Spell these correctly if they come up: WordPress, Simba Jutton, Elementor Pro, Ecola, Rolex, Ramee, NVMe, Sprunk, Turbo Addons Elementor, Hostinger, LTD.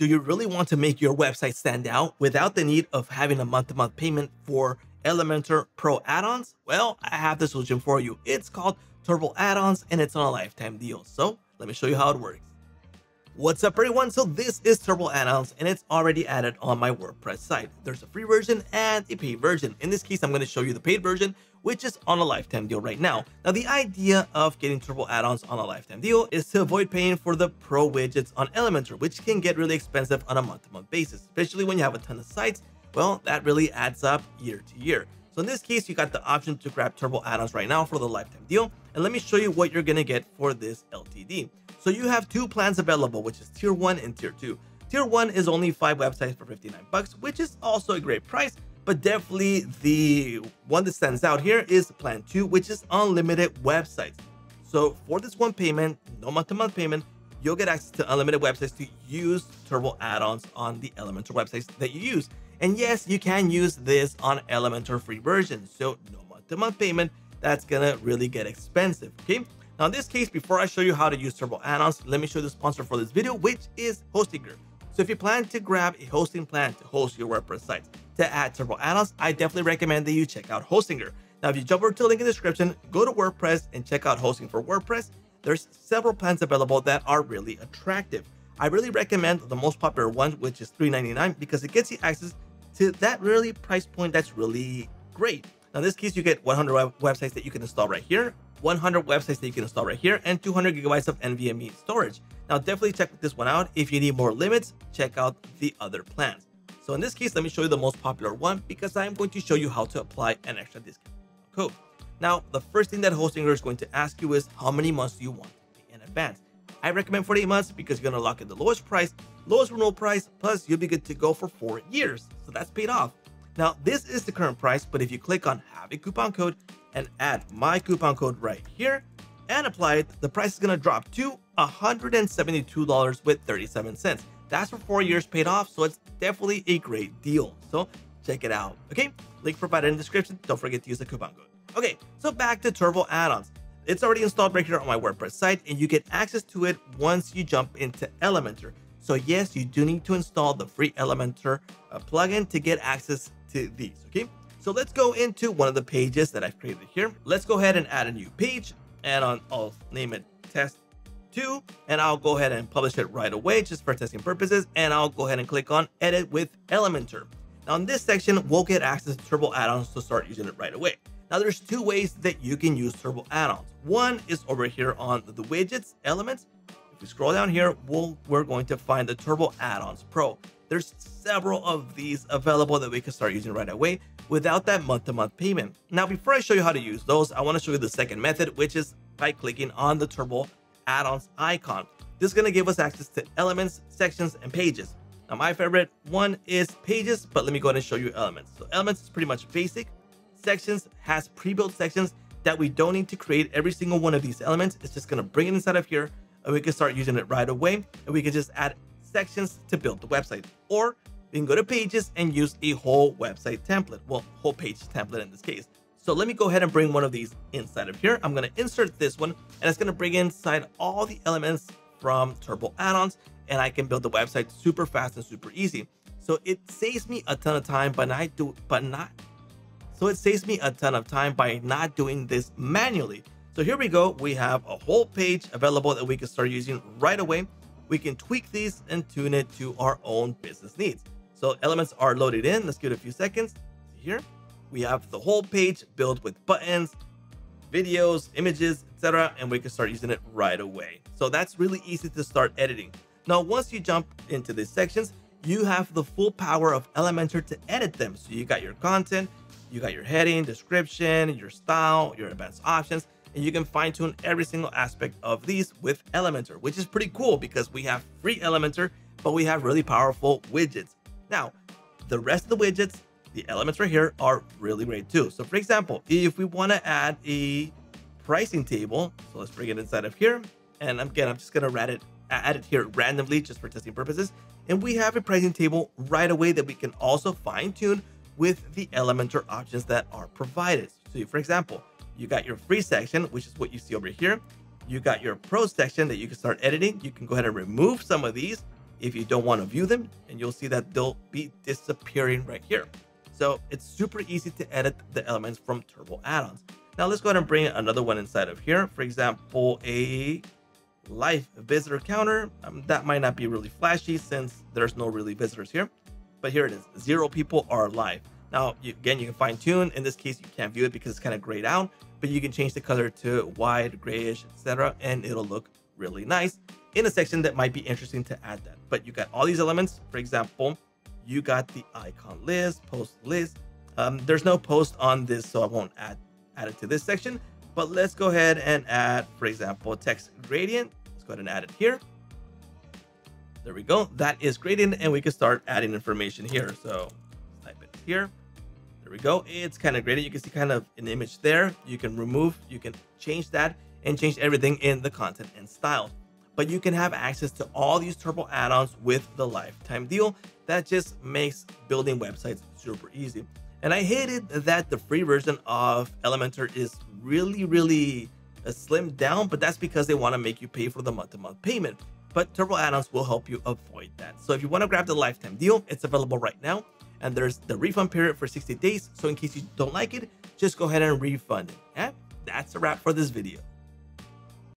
Do you really want to make your website stand out without the need of having a month-to-month payment for Elementor Pro add-ons? Well, I have the solution for you. It's called Turbo Addons and it's on a lifetime deal. So let me show you how it works. What's up everyone? So this is Turbo Addons and it's already added on my WordPress site. There's a free version and a paid version. In this case, I'm going to show you the paid version, which is on a lifetime deal right now. Now, the idea of getting Turbo Addons on a lifetime deal is to avoid paying for the pro widgets on Elementor, which can get really expensive on a month-to-month basis, especially when you have a ton of sites. Well, that really adds up year to year. So in this case, you got the option to grab Turbo Addons right now for the lifetime deal. And let me show you what you're going to get for this LTD. So you have two plans available, which is tier 1 and tier 2. Tier 1 is only 5 websites for $59, which is also a great price. But definitely the one that stands out here is plan 2, which is unlimited websites. So for this one payment, no month-to-month payment, you'll get access to unlimited websites to use Turbo Addons on the Elementor websites that you use. And yes, you can use this on Elementor free version. So no month-to-month payment, that's gonna really get expensive, okay? Now in this case, before I show you how to use Turbo Addons, let me show you the sponsor for this video, which is Hostinger. So if you plan to grab a hosting plan to host your WordPress sites to add Turbo Addons, I definitely recommend that you check out Hostinger. Now, if you jump over to the link in the description, go to WordPress and check out hosting for WordPress. There's several plans available that are really attractive. I really recommend the most popular one, which is $3.99, because it gets you access to that really price point that's really great. Now, in this case, you get 100 websites that you can install right here, 100 websites that you can install right here, and 200 gigabytes of NVMe storage. Now, definitely check this one out. If you need more limits, check out the other plans. So in this case, let me show you the most popular one because I'm going to show you how to apply an extra discount code. Now, the first thing that Hostinger is going to ask you is how many months do you want to pay in advance? I recommend 48 months because you're going to lock in the lowest price, lowest renewal price, plus you'll be good to go for 4 years. So that's paid off. Now, this is the current price, but if you click on have a coupon code and add my coupon code right here and apply it, the price is going to drop to $172.37. That's for 4 years paid off, so it's definitely a great deal. So check it out, okay? Link provided in the description. Don't forget to use the coupon code. Okay, so back to Turbo Addons. It's already installed right here on my WordPress site, and you get access to it once you jump into Elementor. So yes, you do need to install the free Elementor plugin to get access to these, okay? So let's go into one of the pages that I've created here. Let's go ahead and add a new page, and I'll name it test 2, and I'll go ahead and publish it right away just for testing purposes, and I'll go ahead and click on edit with Elementor. Now in this section, we'll get access to Turbo Addons to start using it right away. Now there's two ways that you can use Turbo Addons. One is over here on the widgets elements. If we scroll down here, we're going to find the Turbo Addons Pro. There's several of these available that we can start using right away without that month-to-month payment. Now, before I show you how to use those, I want to show you the second method, which is by clicking on the Turbo Addons icon. This is going to give us access to elements, sections, and pages. Now, my favorite one is pages, but let me go ahead and show you elements. So elements is pretty much basic. Sections has pre-built sections that we don't need to create every single one of these elements. It's just going to bring it inside of here, and we can start using it right away, and we can just add sections to build the website. Or we can go to pages and use a whole website template. Well, whole page template in this case. So let me go ahead and bring one of these inside of here. I'm going to insert this one, and it's going to bring inside all the elements from Turbo Addons, and I can build the website super fast and super easy. So it saves me a ton of time, So it saves me a ton of time by not doing this manually. So here we go. We have a whole page available that we can start using right away. We can tweak these and tune it to our own business needs. So elements are loaded in. Let's give it a few seconds. Here we have the whole page built with buttons, videos, images, etc. And we can start using it right away. So that's really easy to start editing. Now, once you jump into these sections, you have the full power of Elementor to edit them. So you got your content, you got your heading, description, your style, your advanced options, and you can fine tune every single aspect of these with Elementor, which is pretty cool because we have free Elementor, but we have really powerful widgets. Now, the rest of the widgets, the elements right here, are really great too. So for example, if we want to add a pricing table, so let's bring it inside of here. And again, I'm just going to add it here randomly just for testing purposes. And we have a pricing table right away that we can also fine tune with the Elementor options that are provided. So for example, you got your free section, which is what you see over here. You got your pro section that you can start editing. You can go ahead and remove some of these. if you don't want to view them, and you'll see that they'll be disappearing right here. So it's super easy to edit the elements from Turbo Addons. Now let's go ahead and bring another one inside of here. For example, a live visitor counter. That might not be really flashy since there's no really visitors here, but here it is. 0 people are live. Now, again, you can fine tune. In this case, you can't view it because it's kind of grayed out, but you can change the color to white, grayish, etc., and it'll look really nice in a section that might be interesting to add that. But you got all these elements. For example, you got the icon list, post list. There's no post on this, so I won't add it to this section, but let's go ahead and add, for example, text gradient. Let's go ahead and add it here. There we go. That is gradient, and we can start adding information here. So type it here. There we go. It's kind of gradient. You can see kind of an image there. You can remove, you can change that and change everything in the content and style. But you can have access to all these Turbo add-ons with the lifetime deal. That just makes building websites super easy. And I hated that the free version of Elementor is really slimmed down, but that's because they want to make you pay for the month-to-month payment. But Turbo Add-ons will help you avoid that. So if you want to grab the lifetime deal, it's available right now. And there's the refund period for 60 days. So in case you don't like it, just go ahead and refund it. And that's a wrap for this video.